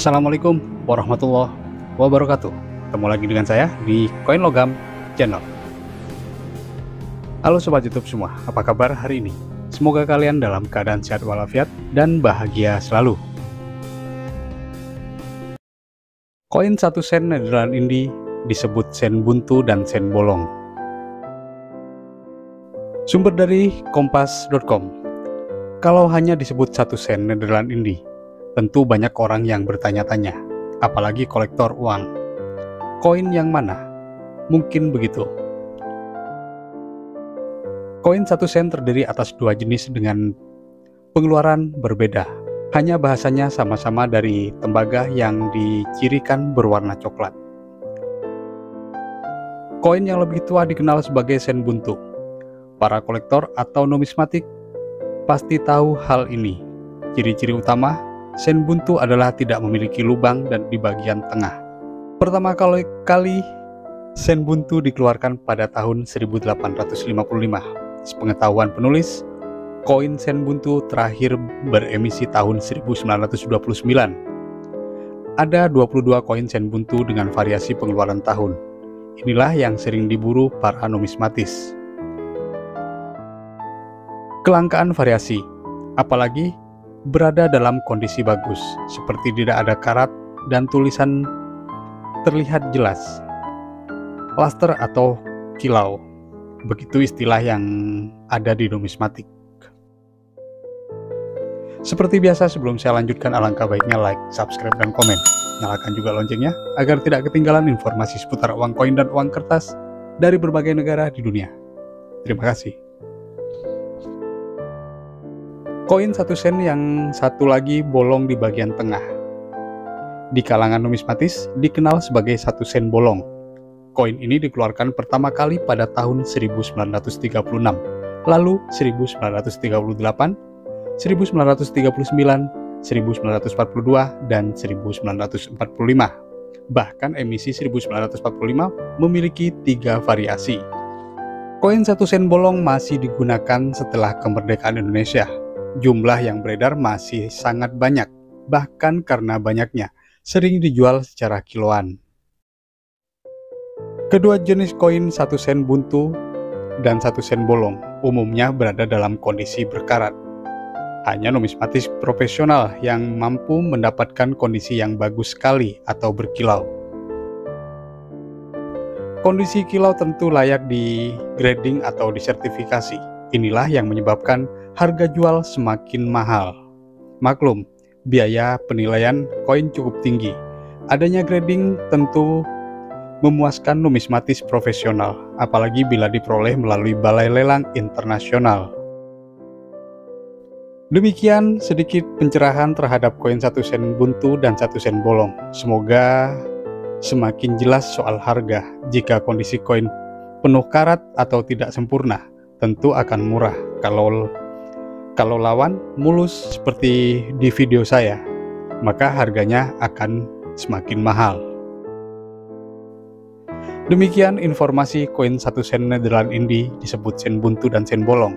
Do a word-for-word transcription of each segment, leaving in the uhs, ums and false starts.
Assalamualaikum warahmatullahi wabarakatuh. Ketemu lagi dengan saya di Koin Logam Channel. Halo sobat YouTube semua, apa kabar hari ini? Semoga kalian dalam keadaan sehat walafiat dan bahagia selalu. Koin satu sen Nederland ini disebut sen buntu dan sen bolong. Sumber dari kompas titik com. Kalau hanya disebut satu sen Nederland ini, tentu banyak orang yang bertanya-tanya, apalagi kolektor uang. Koin yang mana? Mungkin begitu. Koin satu sen terdiri atas dua jenis dengan pengeluaran berbeda. Hanya bahasanya sama-sama dari tembaga yang dicirikan berwarna coklat. Koin yang lebih tua dikenal sebagai sen buntu. Para kolektor atau numismatik pasti tahu hal ini. Ciri-ciri utama sen buntu adalah tidak memiliki lubang dan di bagian tengah. Pertama kali, kali sen buntu dikeluarkan pada tahun seribu delapan ratus lima puluh lima. Sepengetahuan penulis, koin sen buntu terakhir beremisi tahun seribu sembilan ratus dua puluh sembilan. Ada dua puluh dua koin sen buntu dengan variasi pengeluaran tahun. Inilah yang sering diburu para numismatis. Kelangkaan variasi, apalagi berada dalam kondisi bagus, seperti tidak ada karat dan tulisan terlihat jelas. Laster atau kilau, begitu istilah yang ada di numismatik. Seperti biasa, sebelum saya lanjutkan, alangkah baiknya like, subscribe, dan komen. Nyalakan juga loncengnya agar tidak ketinggalan informasi seputar uang koin dan uang kertas dari berbagai negara di dunia. Terima kasih. Koin satu sen yang satu lagi bolong di bagian tengah. Di kalangan numismatis dikenal sebagai satu sen bolong. Koin ini dikeluarkan pertama kali pada tahun seribu sembilan ratus tiga puluh enam, lalu seribu sembilan ratus tiga puluh delapan, seribu sembilan ratus tiga puluh sembilan, seribu sembilan ratus empat puluh dua, dan seribu sembilan ratus empat puluh lima. Bahkan emisi seribu sembilan ratus empat puluh lima memiliki tiga variasi. Koin satu sen bolong masih digunakan setelah kemerdekaan Indonesia. Jumlah yang beredar masih sangat banyak, bahkan karena banyaknya, sering dijual secara kiloan. Kedua jenis koin satu sen buntu dan satu sen bolong umumnya berada dalam kondisi berkarat. Hanya numismatis profesional yang mampu mendapatkan kondisi yang bagus sekali atau berkilau. Kondisi kilau tentu layak di grading atau disertifikasi. Inilah yang menyebabkan harga jual semakin mahal. Maklum, biaya penilaian koin cukup tinggi. Adanya grading tentu memuaskan numismatis profesional, apalagi bila diperoleh melalui balai lelang internasional. Demikian sedikit pencerahan terhadap koin satu sen buntu dan satu sen bolong. Semoga semakin jelas soal harga. Jika kondisi koin penuh karat atau tidak sempurna, tentu akan murah. Kalau Kalau lawan mulus seperti di video saya, maka harganya akan semakin mahal. Demikian informasi koin satu sen Nederland ini disebut sen buntu dan sen bolong.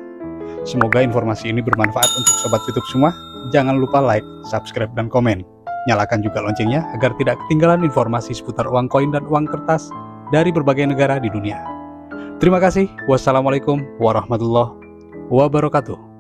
Semoga informasi ini bermanfaat untuk sobat YouTube semua. Jangan lupa like, subscribe, dan komen. Nyalakan juga loncengnya agar tidak ketinggalan informasi seputar uang koin dan uang kertas dari berbagai negara di dunia. Terima kasih. Wassalamualaikum warahmatullahi wabarakatuh.